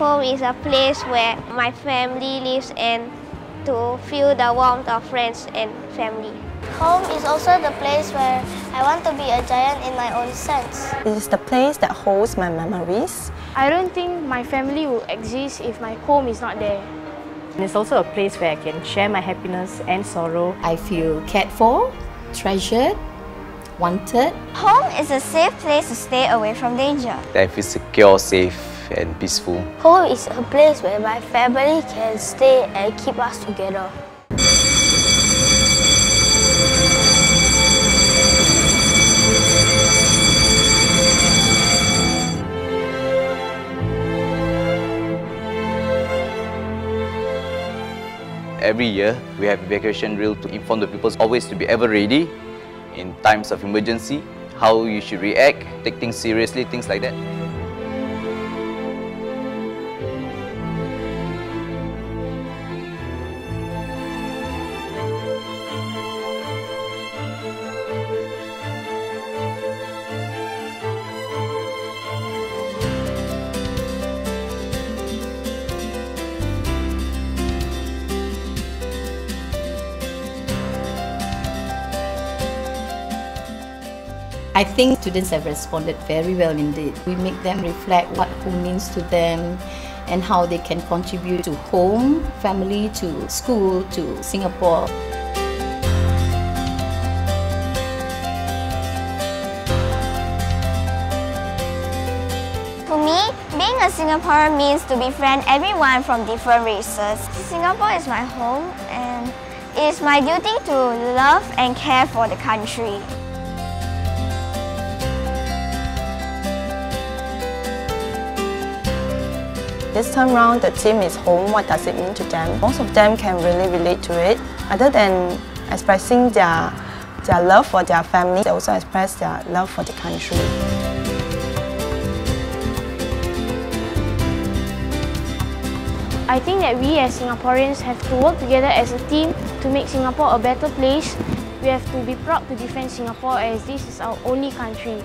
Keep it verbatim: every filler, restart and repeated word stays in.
Home is a place where my family lives and to feel the warmth of friends and family. Home is also the place where I want to be a giant in my own sense. It is the place that holds my memories. I don't think my family will exist if my home is not there. And it's also a place where I can share my happiness and sorrow. I feel cared for, treasured, wanted. Home is a safe place to stay away from danger. I feel secure, safe and peaceful. Home is a place where my family can stay and keep us together. Every year, we have evacuation drill to inform the people always to be ever ready in times of emergency, how you should react, take things seriously, things like that. I think students have responded very well indeed. We make them reflect what home means to them and how they can contribute to home, family, to school, to Singapore. For me, being a Singaporean means to befriend everyone from different races. Singapore is my home and it is my duty to love and care for the country. This time round, the theme is home, what does it mean to them? Most of them can really relate to it. Other than expressing their, their love for their family, they also express their love for the country. I think that we as Singaporeans have to work together as a team to make Singapore a better place. We have to be proud to defend Singapore as this is our only country.